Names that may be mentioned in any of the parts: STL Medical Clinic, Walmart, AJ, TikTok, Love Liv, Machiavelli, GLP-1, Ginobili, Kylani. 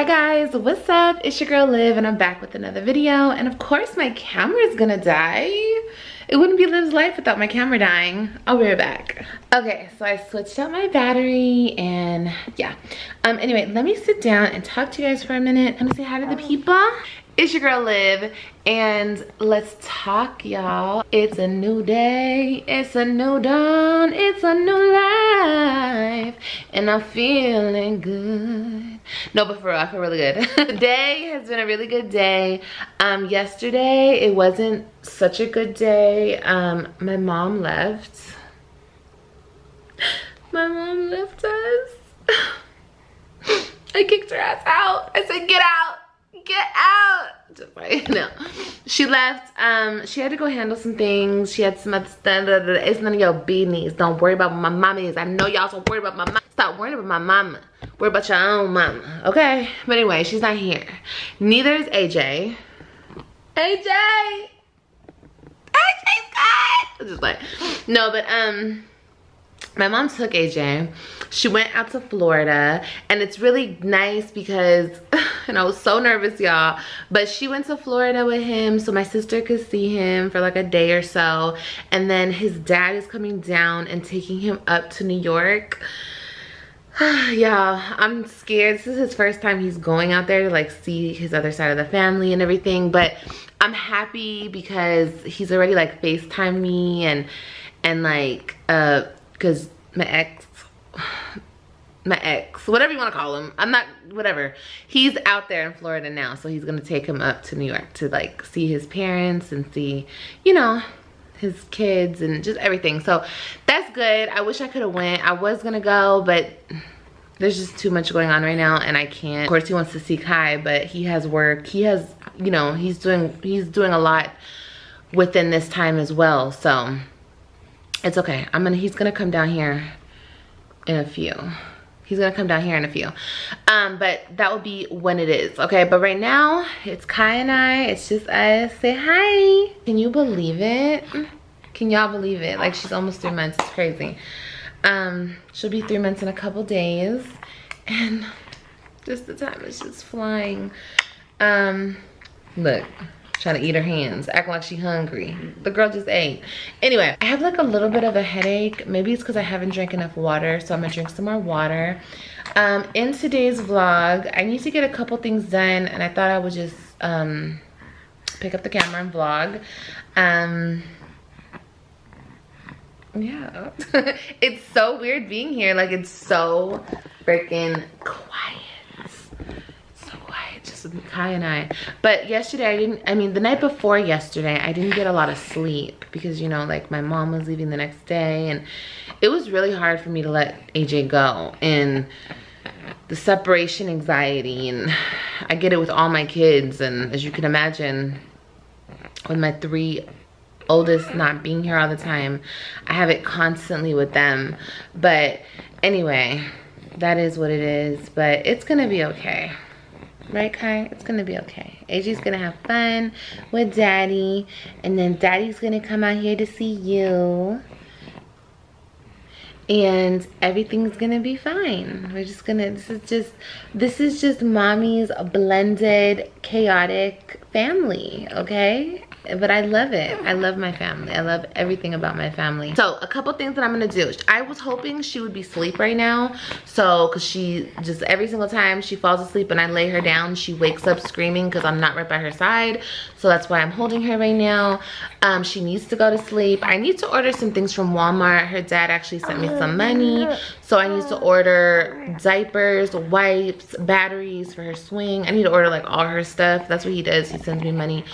Hi guys, what's up? It's your girl Liv and I'm back with another video, and of course my camera's gonna die. It wouldn't be Liv's life without my camera dying. I'll be right back. Okay, so I switched out my battery and yeah. Anyway, let me sit down and talk to you guys for a minute. Let me say hi to the people. It's your girl Liv and let's talk, y'all. It's a new day, it's a new dawn, it's a new life, and I'm feeling good. No, but for real, I feel really good. Today has been a really good day. Yesterday it wasn't such a good day. My mom left. My mom left us. I kicked her ass out. I said, get out. Get out! No, she left. She had to go handle some things. She had some other stuff. It's none of your business. Don't worry about what my mama is. I know y'all so worried about my mama. Stop worrying about my mama. Worry about your own mama, okay? But anyway, she's not here. Neither is AJ. AJ! AJ's gone! Just like, no, but my mom took AJ. She went out to Florida, and it's really nice because, and I was so nervous, y'all, but she went to Florida with him so my sister could see him for like a day or so, and then his dad is coming down and taking him up to New York. Y'all, I'm scared. This is his first time he's going out there to like see his other side of the family and everything, but I'm happy because he's already like FaceTimed me and like, because my ex, whatever you want to call him, I'm not, whatever. He's out there in Florida now, so he's going to take him up to New York to like see his parents and see, you know, his kids and just everything. So that's good. I wish I could have went. I was going to go, but there's just too much going on right now and I can't. Of course he wants to see Kai, but he has work. He has, you know, he's doing a lot within this time as well. So it's okay. He's gonna come down here in a few. He's gonna come down here in a few. But that will be when it is, okay? But right now, it's Kai and I. It's just us. Say hi. Can you believe it? Can y'all believe it? Like, she's almost 3 months. It's crazy. She'll be 3 months in a couple days. And just the time is just flying. Look. Trying to eat her hands, acting like she hungry. The girl just ate. Anyway, I have like a little bit of a headache. Maybe it's because I haven't drank enough water, so I'm gonna drink some more water. In today's vlog, I need to get a couple things done, and I thought I would just pick up the camera and vlog. Yeah. It's so weird being here. Like, it's so freaking quiet. Just with Kai and I. But yesterday the night before yesterday, I didn't get a lot of sleep because, you know, like my mom was leaving the next day and it was really hard for me to let AJ go, and the separation anxiety, and I get it with all my kids, and as you can imagine with my three oldest not being here all the time, I have it constantly with them. But anyway, that is what it is, but it's gonna be okay. Right, Kai? It's gonna be okay. AJ's gonna have fun with Daddy, and then Daddy's gonna come out here to see you. And everything's gonna be fine. We're just gonna, this is just mommy's blended, chaotic family, okay? But I love it. I love my family. I love everything about my family. So a couple things that I'm gonna do. I was hoping she would be asleep right now, so because she just every single time she falls asleep and I lay her down, she wakes up screaming because I'm not right by her side. So that's why I'm holding her right now. She needs to go to sleep. I need to order some things from Walmart. Her dad actually sent me some money, so I need to order diapers, wipes, batteries for her swing. I need to order like all her stuff. That's what he does. He sends me money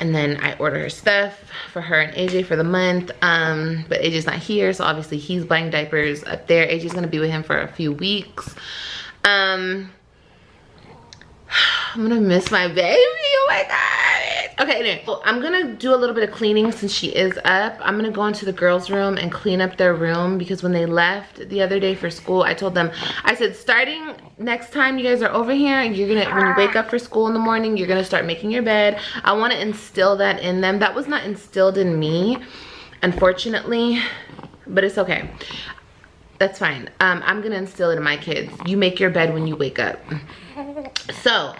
and then I order her stuff for her and AJ for the month. But AJ's not here, so obviously he's buying diapers up there. AJ's gonna be with him for a few weeks. I'm gonna miss my baby, oh my god. Okay, anyway, so I'm gonna do a little bit of cleaning since she is up. I'm gonna go into the girls' room and clean up their room because when they left the other day for school, I told them, I said, starting next time you guys are over here, you're gonna, when you wake up for school in the morning, you're gonna start making your bed. I wanna instill that in them. That was not instilled in me, unfortunately, but it's okay. That's fine. I'm gonna instill it in my kids. You make your bed when you wake up. So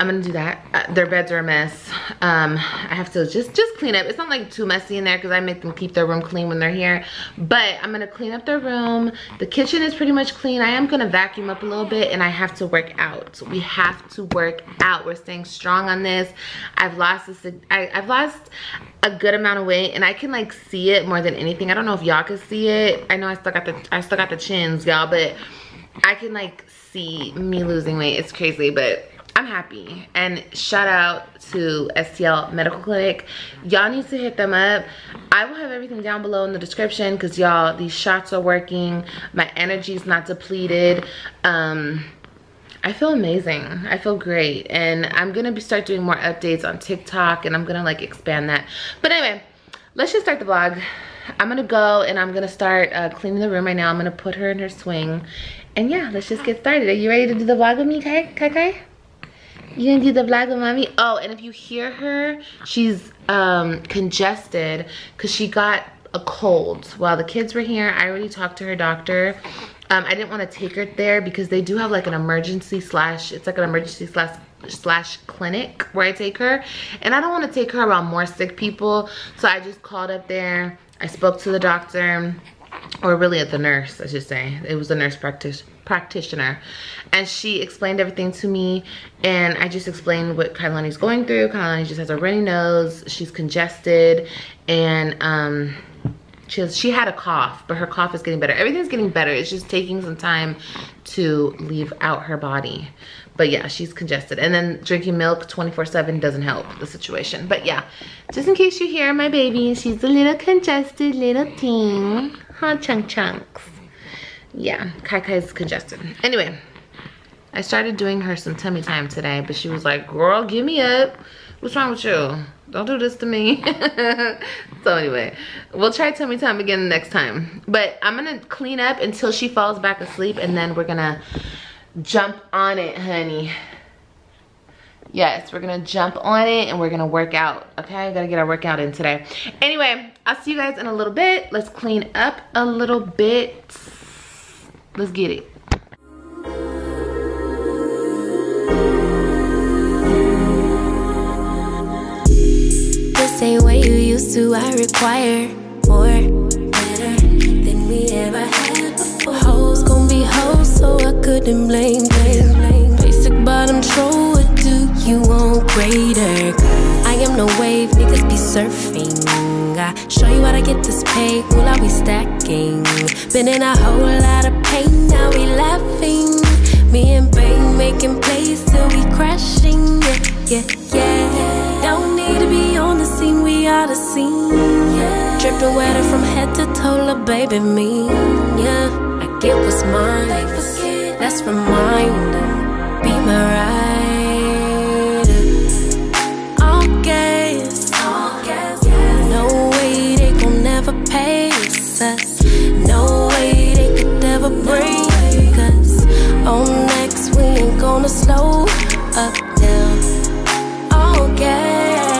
I'm gonna do that. Their beds are a mess. I have to just clean up. It's not like too messy in there because I make them keep their room clean when they're here. But I'm gonna clean up their room. The kitchen is pretty much clean. I am gonna vacuum up a little bit, and I have to work out. We have to work out. We're staying strong on this. I've lost a good amount of weight, and I can like see it more than anything. I don't know if y'all can see it. I know I still got the chins, y'all, but I can like see me losing weight. It's crazy, but I'm happy. And shout out to STL Medical Clinic. Y'all need to hit them up. I will have everything down below in the description because y'all, these shots are working. My energy is not depleted. I feel amazing. I feel great. And I'm going to start doing more updates on TikTok, and I'm going to like expand that. But anyway, let's just start the vlog. I'm going to go and I'm going to start cleaning the room right now. I'm going to put her in her swing. And yeah, let's just get started. Are you ready to do the vlog with me, Kai? You gonna do the vlog with mommy? Oh, and if you hear her, she's congested because she got a cold while the kids were here. I already talked to her doctor. I didn't want to take her there because they do have like an emergency slash, it's like an emergency slash clinic where I take her. And I don't want to take her around more sick people. So I just called up there. I spoke to the doctor, or really at the nurse, I should say. It was a nurse practitioner, and she explained everything to me, and I just explained what Kylani's going through. Kylani just has a runny nose, she's congested, and she had a cough, but her cough is getting better. Everything's getting better. It's just taking some time to leave out her body. But yeah, she's congested. And then drinking milk 24/7 doesn't help the situation. But yeah, just in case you hear my baby, she's a little congested little thing. Huh, chunks. Yeah, Kai Kai's congested. Anyway, I started doing her some tummy time today, but she was like, girl, give me up. What's wrong with you? Don't do this to me. So anyway, we'll try tummy time again next time. But I'm gonna clean up until she falls back asleep, and then we're gonna jump on it, honey. Yes, we're gonna jump on it and we're gonna work out. Okay, we gotta get our workout in today. Anyway, I'll see you guys in a little bit. Let's clean up a little bit. Let's get it. This ain't what you used to. I require more, better than we ever had before. Hoes gon' be hoes, so I couldn't blame. Basic bottom troll, what do you want greater? I am no wave, niggas be surfing. I show you how to get this paid, will I be stacking? Been in a whole lot of pain, now we laughing. Me and Bang making plays till we crashing. Yeah. Don't need to be on the scene, we are the scene. Yeah. Dripping wetter from head to toe, la baby me. Yeah, I get what's mine. Let's remind them, be my rider. All gas. No way they gon' never pace us. No way they could ever break us. On next, we ain't gonna slow up now. All gas.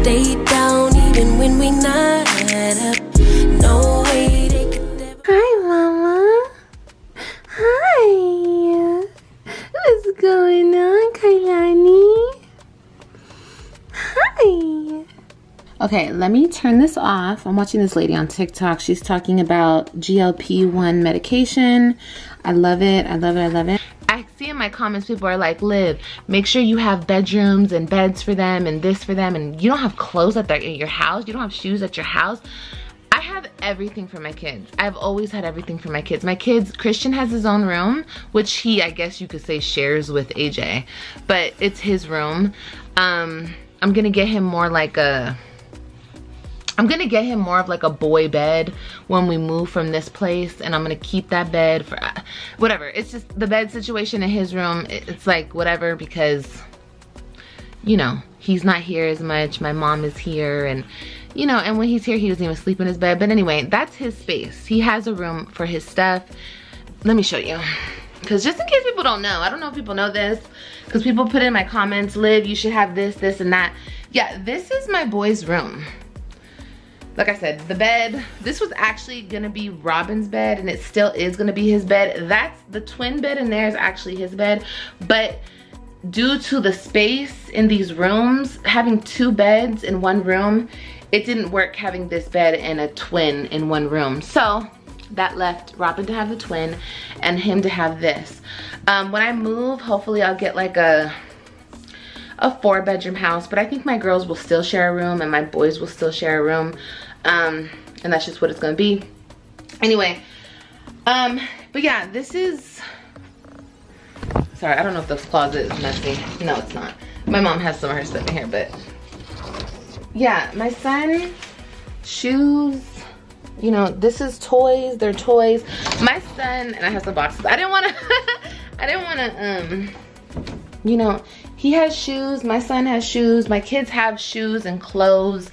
Stay down even when we not up. No way they could ever. Hi, Mama. Hi. What's going on, Kylani? Hi. Okay, let me turn this off. I'm watching this lady on TikTok. She's talking about GLP-1 medication. I love it. I see in my comments people are like, Liv, make sure you have bedrooms and beds for them and this for them, and you don't have clothes at your house. You don't have shoes at your house. I have everything for my kids. I've always had everything for my kids. Christian has his own room, which he, I guess you could say, shares with AJ, but it's his room. I'm gonna get him more like a, I'm gonna get him more of like a boy bed when we move from this place, and I'm gonna keep that bed for whatever. It's just the bed situation in his room, it's like whatever, because you know, he's not here as much, my mom is here, and you know, and when he's here he doesn't even sleep in his bed. But anyway, that's his space. He has a room for his stuff. Let me show you, because just in case people don't know, I don't know if people know this, because people put in my comments, Liv, you should have this, this, and that. Yeah, this is my boy's room. Like I said, the bed, this was actually gonna be Robin's bed, and it still is gonna be his bed. That's the twin bed in there is actually his bed, but due to the space in these rooms, having two beds in one room, it didn't work having this bed and a twin in one room. So that left Robin to have the twin and him to have this. When I move, hopefully I'll get like a 4-bedroom house, but I think my girls will still share a room and my boys will still share a room. And that's just what it's gonna be. Anyway, but yeah, this is, sorry, I don't know if this closet is messy. No, it's not. My mom has some of her stuff in here, but yeah, my son, shoes, you know, this is toys, they're toys. My son, and I have some boxes. I didn't wanna, you know, he has shoes, my son has shoes, my kids have shoes and clothes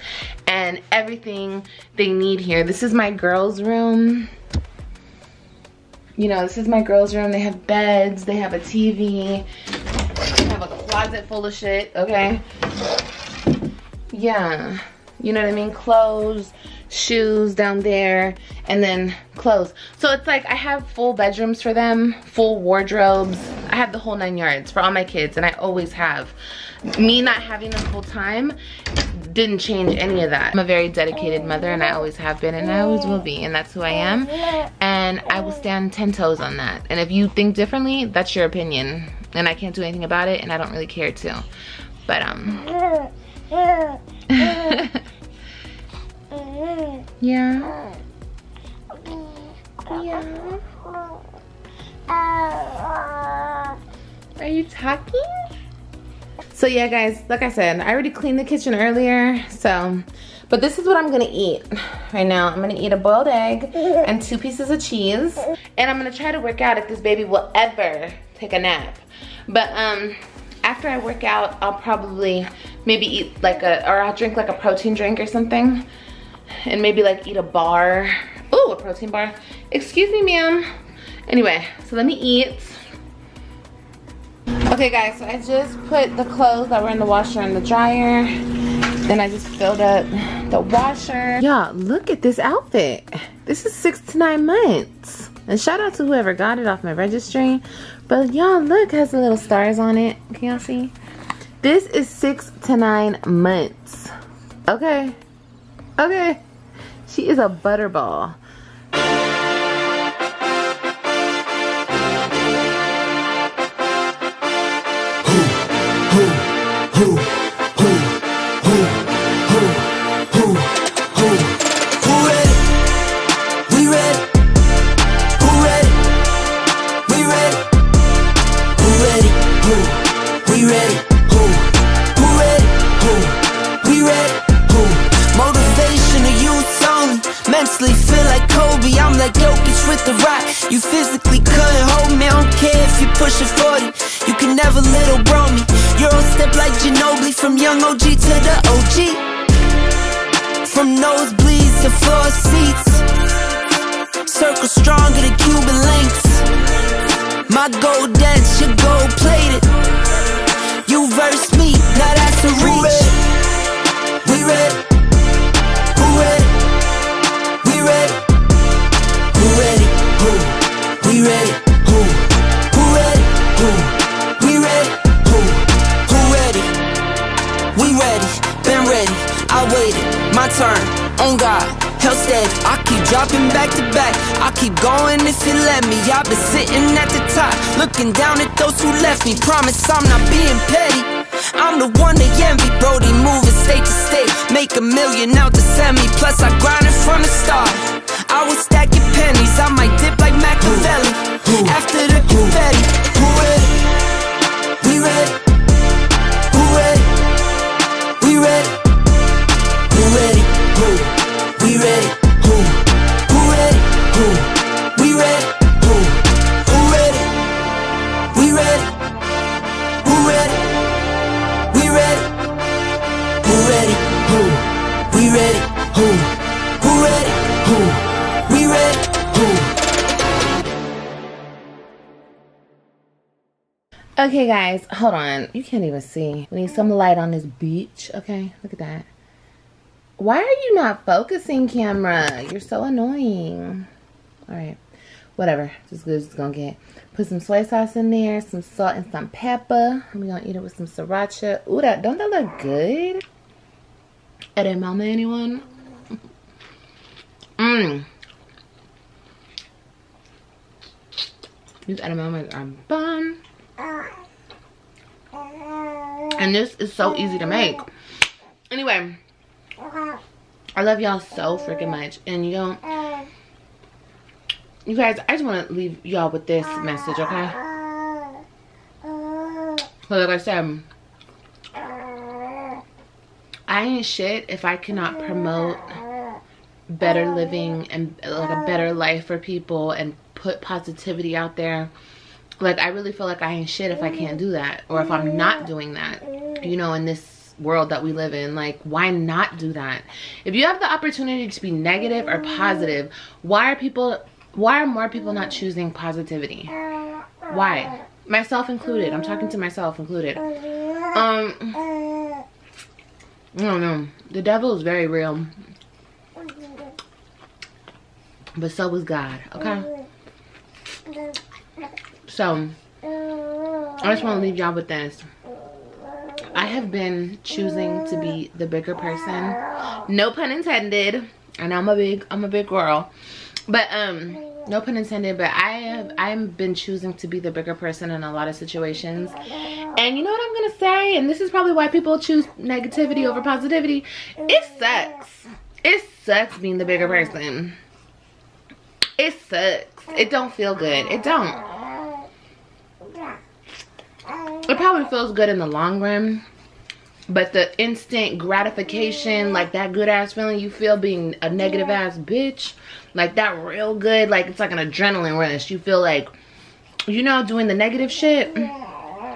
and everything they need here. This is my girls' room. You know, this is my girls' room. They have beds, they have a TV, they have a closet full of shit, okay? Yeah, you know what I mean? Clothes, shoes down there, and then clothes. So it's like I have full bedrooms for them, full wardrobes. I have the whole 9 yards for all my kids, and I always have. Me not having them full time didn't change any of that. I'm a very dedicated mother, and I always have been, and I always will be, and that's who I am. And I will stand 10 toes on that. And if you think differently, that's your opinion, and I can't do anything about it, and I don't really care to. But yeah. Yeah. Are you talking? So yeah, guys, like I said, I already cleaned the kitchen earlier, so, but this is what I'm gonna eat right now. I'm gonna eat a boiled egg and 2 pieces of cheese, and I'm gonna try to work out if this baby will ever take a nap. But after I work out, I'll probably maybe eat like a, or I'll drink like a protein drink or something, and maybe like eat a bar. Ooh, a protein bar. Excuse me, ma'am. Anyway, so let me eat. Okay guys, so I just put the clothes that were in the washer in the dryer. Then I just filled up the washer. Y'all, look at this outfit. This is 6 to 9 months. And shout out to whoever got it off my registry. But y'all, look, it has the little stars on it. Can y'all see? This is 6 to 9 months. Okay. Okay. She is a butterball. You physically couldn't hold me, I don't care if you pushing 40. You can never little bro me. You're on step like Ginobili, from young OG to the OG. From nosebleeds to floor seats. Circle stronger than Cuban links. My gold dance, your gold plated. You verse me, now that's a reach. We ready, who ready? We ready, who ready? Who? We ready, who ready, who, we ready, who ready, we ready, been ready, I waited, my turn, on God, held steady, I keep dropping back to back, I keep going if you let me, I've been sitting at the top, looking down at those who left me, promise I'm not being petty. I'm the one they envy, bro, they moving state to state. Make $1 million out to semi, plus I grinded from the start. I was stacking pennies, I might dip like Machiavelli. After the confetti, who ready? We ready? Who ready? We ready? Who ready? Who? We ready? Who? Who ready? Who? We ready? Who? Who ready? We ready? Who ready? We ready, who ready, who, we ready, who ready, who, we ready, who. Okay guys, hold on, you can't even see. We need some light on this beach, okay? Look at that. Why are you not focusing, camera? You're so annoying. All right. Whatever. Just good as it's going to get. Put some soy sauce in there, some salt and some pepper. I'm going to eat it with some sriracha. Ooh, don't that look good? It ain't mama, anyone? Mmm. These edamames are bomb. And this is so easy to make. Anyway, I love y'all so freaking much. And you guys, I just want to leave y'all with this message, okay? So like I said, I ain't shit if I cannot promote better living and like a better life for people and put positivity out there. Like, I really feel like I ain't shit if I can't do that, or if I'm not doing that, you know, in this world that we live in. Like, why not do that? If you have the opportunity to be negative or positive, why are more people not choosing positivity? Why? Myself included. I'm talking to myself included. I don't know. The devil is very real. But so was God, okay? So, I just want to leave y'all with this. I have been choosing to be the bigger person. No pun intended. I know I'm a big girl. But, no pun intended, but I've been choosing to be the bigger person in a lot of situations. And you know what I'm going to say? And this is probably why people choose negativity over positivity. It sucks. It sucks being the bigger person. It sucks. It don't feel good. It don't. It probably feels good in the long run, but the instant gratification, like that good ass feeling you feel being a negative ass bitch, like that real good, like it's like an adrenaline rush. You feel like, you know, doing the negative shit.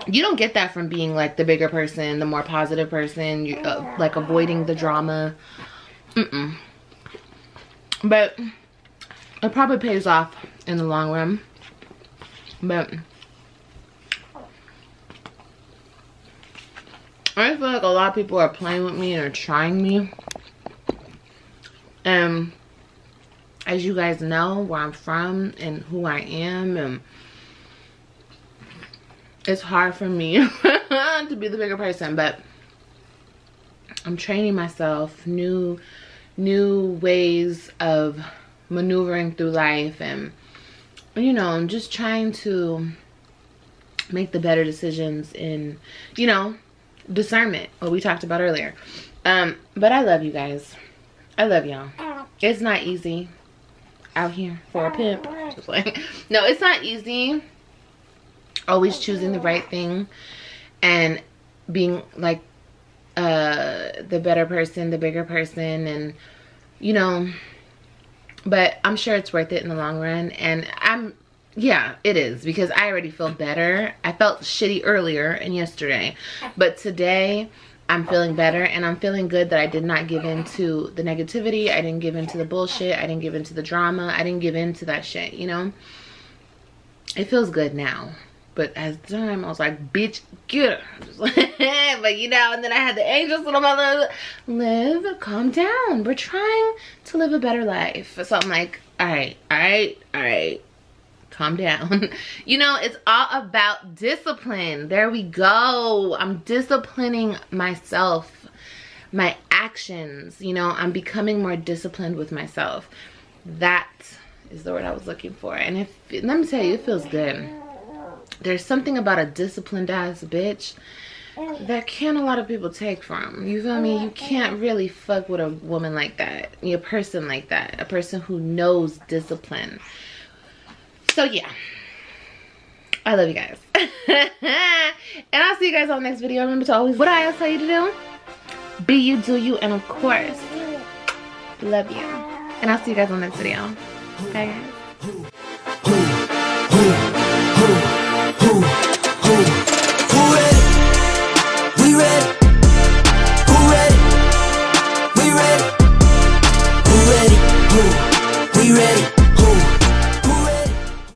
You don't get that from being like the bigger person, the more positive person, you, like avoiding the drama. But it probably pays off in the long run. But I feel like a lot of people are playing with me and are trying me. And as you guys know, where I'm from and who I am, and it's hard for me to be the bigger person. But I'm training myself new ways of maneuvering through life, and you know, I'm just trying to make the better decisions in, you know, discernment, what we talked about earlier. But I love you guys. I love y'all. It's not easy out here for a pimp. Just like, no, it's not easy always choosing the right thing and being like the better person, the bigger person, and you know, but I'm sure it's worth it in the long run. And yeah, it is, because I already feel better. I felt shitty earlier and yesterday, but today I'm feeling better, and I'm feeling good that I did not give in to the negativity. I didn't give in to the bullshit. I didn't give in to the drama. I didn't give in to that shit, you know? It feels good now, but at the time I was like, bitch, get her. Just like, but you know, and then I had the angels, little mother, Liv, calm down. We're trying to live a better life. So I'm like, all right. Calm down. You know, it's all about discipline. There we go. I'm disciplining myself, my actions. You know, I'm becoming more disciplined with myself. That is the word I was looking for. And let me tell you, it feels good. There's something about a disciplined ass bitch that can't a lot of people take from. You feel me? You can't really fuck with a woman like that, a person like that, a person who knows discipline. So yeah, I love you guys. And I'll see you guys on the next video. Remember to always, what I always tell you to do, be you, do you, and of course, love you. And I'll see you guys on the next video. Bye guys.